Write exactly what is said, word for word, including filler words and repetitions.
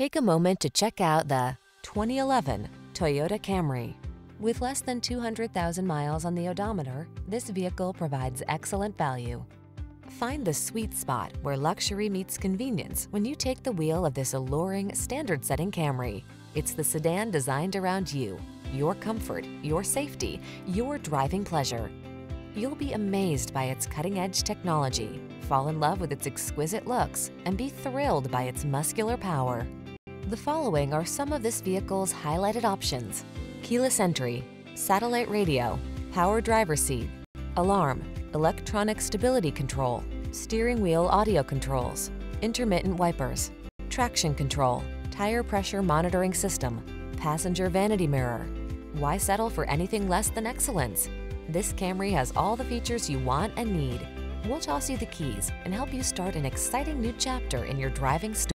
Take a moment to check out the twenty eleven Toyota Camry. With less than two hundred thousand miles on the odometer, this vehicle provides excellent value. Find the sweet spot where luxury meets convenience when you take the wheel of this alluring, standard-setting Camry. It's the sedan designed around you, your comfort, your safety, your driving pleasure. You'll be amazed by its cutting-edge technology, fall in love with its exquisite looks, and be thrilled by its muscular power. The following are some of this vehicle's highlighted options: keyless entry, satellite radio, power driver's seat, alarm, electronic stability control, steering wheel audio controls, intermittent wipers, traction control, tire pressure monitoring system, passenger vanity mirror. Why settle for anything less than excellence? This Camry has all the features you want and need. We'll toss you the keys and help you start an exciting new chapter in your driving story.